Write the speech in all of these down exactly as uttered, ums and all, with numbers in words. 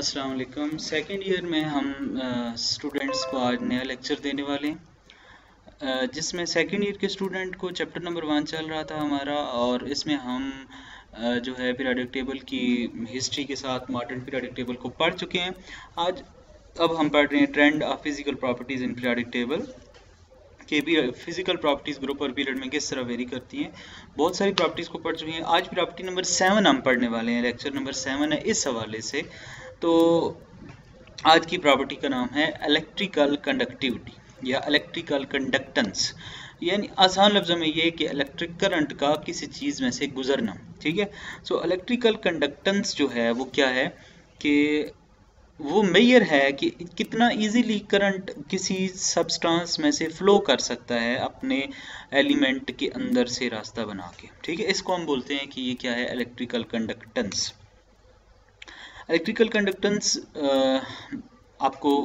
अस्सलाम वालेकुम। Second year में हम स्टूडेंट्स को आज नया लेक्चर देने वाले हैं, जिसमें सेकेंड ईयर के स्टूडेंट को चैप्टर नंबर वन चल रहा था हमारा, और इसमें हम आ, जो है पीरियोडिक टेबल की हिस्ट्री के साथ मॉडर्न पीरियोडिक टेबल को पढ़ चुके हैं। आज अब हम पढ़ रहे हैं trend of physical properties in periodic table के भी फिजिकल प्रॉपर्टीज़ ग्रुप और पीरियड में किस तरह वेरी करती हैं। बहुत सारी प्रॉपर्टीज़ को पढ़ चुके हैं। आज प्रॉपर्टी नंबर सेवन हम पढ़ने वाले हैं, लेक्चर नंबर सेवन है इस हवाले से। तो आज की प्रॉपर्टी का नाम है इलेक्ट्रिकल कंडक्टिविटी या इलेक्ट्रिकल कंडक्टेंस, यानी आसान लफ्ज़ों में ये कि इलेक्ट्रिक करंट का किसी चीज़ में से गुजरना। ठीक है, सो इलेक्ट्रिकल कंडक्टेंस जो है वो क्या है कि वो मेजर है कि कितना इजीली करंट किसी सब्सटेंस में से फ्लो कर सकता है अपने एलिमेंट के अंदर से रास्ता बना के। ठीक है, इसको हम बोलते हैं कि ये क्या है, इलेक्ट्रिकल कंडक्टेंस। इलेक्ट्रिकल कंडक्टेंस आपको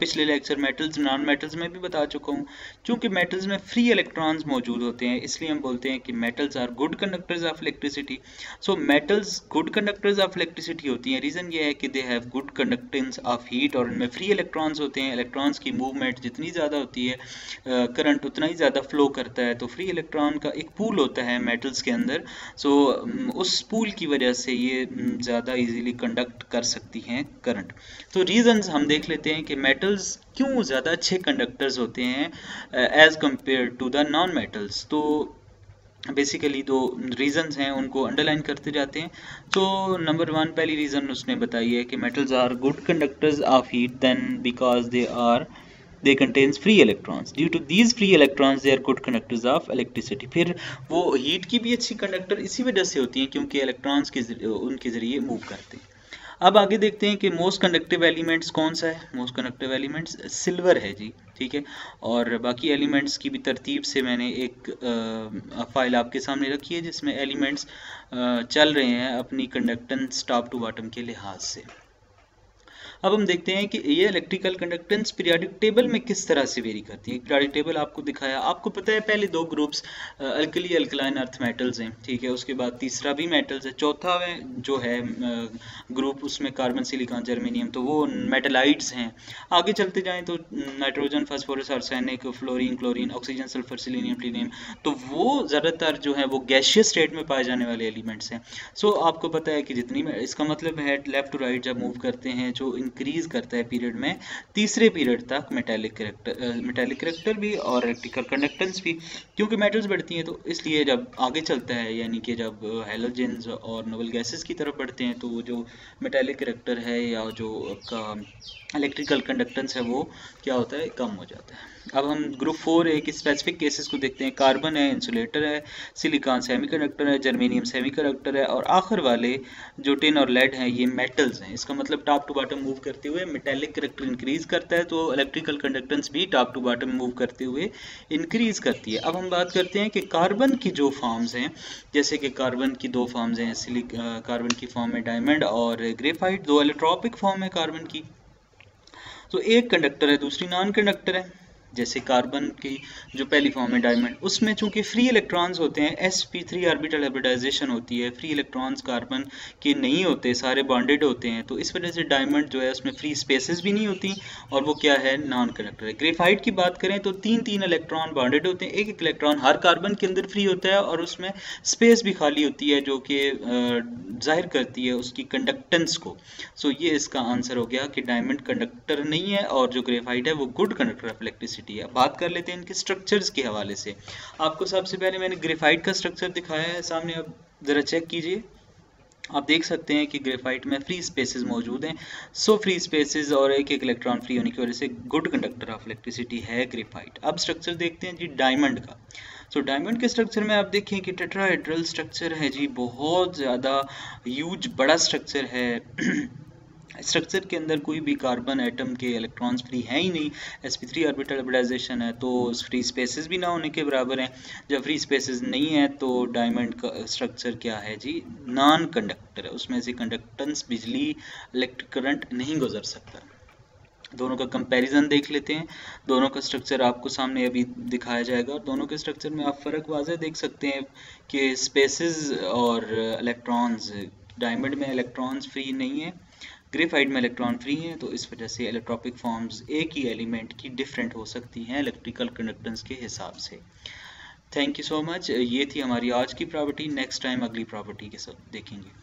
पिछले लेक्चर मेटल्स नॉन मेटल्स में भी बता चुका हूँ। चूँकि मेटल्स में फ्री इलेक्ट्रॉन्स मौजूद होते हैं, इसलिए हम बोलते हैं कि metals are good conductors of electricity. So metals good conductors of electricity होती हैं। रीज़न ये है कि they have good conductance of heat, और इनमें फ्री इलेक्ट्रॉन्स होते हैं। इलेक्ट्रॉन्स की मूवमेंट जितनी ज़्यादा होती है, करंट उतना ही ज़्यादा फ्लो करता है। तो फ्री इलेक्ट्रॉन का एक पूल होता है मेटल्स के अंदर, सो उस पूल की वजह से ये ज़्यादा ईजीली कंडक्ट कर सकती हैं करंट। तो रीज़न्स हम देख लेते हैं कि मेटल्स क्यों ज़्यादा अच्छे कंडक्टर्स होते हैं as compare to the non metals. तो बेसिकली दो रीज़न्स हैं, उनको अंडरलाइन करते जाते हैं। तो नंबर वन, पहली रीज़न उसने बताई है कि metals are good conductors of heat then because they are they contains free electrons. Due to these free electrons they are good conductors of electricity. फिर वो हीट की भी अच्छी कंडक्टर इसी वजह से होती हैं क्योंकि इलेक्ट्रॉन्स के उनके ज़रिए मूव करते हैं। अब आगे देखते हैं कि मोस्ट कंडक्टिव एलिमेंट्स कौन सा है। मोस्ट कंडक्टिव एलिमेंट्स सिल्वर है जी। ठीक है, और बाकी एलिमेंट्स की भी तरतीब से मैंने एक आ, फाइल आपके सामने रखी है जिसमें एलिमेंट्स चल रहे हैं अपनी कंडक्टेंस टॉप टू बॉटम के लिहाज से। अब हम देखते हैं कि ये इलेक्ट्रिकल कंडक्टेंस पीरियोडिक टेबल में किस तरह से वेरी करती है। पीरियोडिक टेबल आपको दिखाया, आपको पता है पहले दो groups alkali alkaline earth metals हैं। ठीक है, उसके बाद तीसरा भी मेटल्स है, चौथा जो है ग्रुप उसमें कार्बन सिलिकॉन जर्मेनियम, तो वो मेटलाइड्स हैं। आगे चलते जाएँ तो nitrogen phosphorus arsenic fluorine chlorine oxygen sulphur selenium platinum, तो वो ज़्यादातर जो है वो गैशियस स्टेट में पाए जाने वाले एलिमेंट्स हैं। सो आपको पता है कि जितनी इसका मतलब है लेफ्ट टू राइट जब मूव करते हैं जो इंक्रीज करता है पीरियड में, तीसरे पीरियड तक मेटालिक करैक्टर मेटालिक करैक्टर भी और इलेक्ट्रिकल कंडक्टेंस भी, क्योंकि मेटल्स बढ़ती हैं। तो इसलिए जब आगे चलता है, यानी कि जब हैलोजेंस और नोबल गैसेस की तरफ बढ़ते हैं, तो वो जो मेटालिक करैक्टर है या जो आपका इलेक्ट्रिकल कंडक्टेंस है वो क्या होता है, कम हो जाता है। अब हम ग्रुप फोर एक स्पेसिफिक केसेस को देखते हैं। कार्बन है, इंसुलेटर है, सिलिकॉन सेमीकंडक्टर है, जर्मेनियम सेमीकंडक्टर है, और आखिर वाले जो टिन और लेड हैं ये मेटल्स हैं। इसका मतलब टॉप टू बॉटम मूव करते हुए मेटालिक करैक्टर इंक्रीज करता है, तो इलेक्ट्रिकल कंडक्टेंस भी टॉप टू बॉटम मूव करते हुए इंक्रीज करती है। अब हम बात करते हैं कि कार्बन की जो फॉर्म्स हैं, जैसे कि कार्बन की दो फॉर्म्स हैं, सिलिक कार्बन की फॉर्म है डायमंड और ग्रेफाइट, दो एलोट्रोपिक फॉर्म है कार्बन की। तो एक कंडक्टर है, दूसरी नॉन कंडक्टर है। जैसे कार्बन की जो पहली फॉर्म है डायमंड, उसमें चूंकि फ्री इलेक्ट्रॉन्स होते हैं, s p three orbital hybridisation होती है, फ्री इलेक्ट्रॉन्स कार्बन के नहीं होते, सारे बॉन्डेड होते हैं, तो इस वजह से डायमंड जो है उसमें फ्री स्पेसेस भी नहीं होती और वो क्या है, नॉन कंडक्टर है। ग्रेफाइट की बात करें तो तीन तीन इलेक्ट्रॉन बॉन्डेड होते हैं, एक एक इलेक्ट्रॉन हर कार्बन के अंदर फ्री होता है और उसमें स्पेस भी खाली होती है जो कि जाहिर करती है उसकी कंडक्टेंस को। सो ये इसका आंसर हो गया कि डायमंड कंडक्टर नहीं है और जो ग्रेफाइट है वो गुड कंडक्टर ऑफ इलेक्ट्रिसिटी। बात कर लेते हैं इनके स्ट्रक्चर्स के हवाले से। आपको सबसे पहले मैंने ग्रेफाइट का स्ट्रक्चर दिखाया है सामने, आप जरा चेक कीजिए। आप देख सकते हैं कि ग्रेफाइट में फ्री स्पेसेस मौजूद हैं, सो फ्री स्पेसेस और एक एक इलेक्ट्रॉन फ्री होने की वजह से गुड कंडक्टर ऑफ इलेक्ट्रिसिटी है ग्रेफाइट। अब स्ट्रक्चर देखते हैं जी डायमंड का। सो so, डायमंड के स्ट्रक्चर में आप देखें कि टेट्राहेड्रल स्ट्रक्चर है जी, बहुत ज़्यादा ह्यूज बड़ा स्ट्रक्चर है। स्ट्रक्चर के अंदर कोई भी कार्बन एटम के इलेक्ट्रॉन्स फ्री हैं ही नहीं, s p three orbital hybridisation है, तो फ्री स्पेसेस भी ना होने के बराबर हैं। जब फ्री स्पेसेस नहीं है तो डायमंड का स्ट्रक्चर क्या है जी, नॉन कंडक्टर है, उसमें से कंडक्टेंस बिजली इलेक्ट्रिक करंट नहीं गुजर सकता। दोनों का कंपैरिजन देख लेते हैं। दोनों का स्ट्रक्चर आपको सामने अभी दिखाया जाएगा और दोनों के स्ट्रक्चर में आप फ़र्क वाज़ह देख सकते हैं कि स्पेसेस और इलेक्ट्रॉन्स, डायमंड में इलेक्ट्रॉन्स फ्री नहीं है, ग्रेफाइट में इलेक्ट्रॉन फ्री हैं, तो इस वजह से इलेक्ट्रोपिक फॉर्म्स एक ही एलिमेंट की डिफरेंट हो सकती हैं इलेक्ट्रिकल कंडक्टेंस के हिसाब से। Thank you so much. ये थी हमारी आज की प्रॉपर्टी। नेक्स्ट टाइम अगली प्रॉपर्टी के साथ देखेंगे।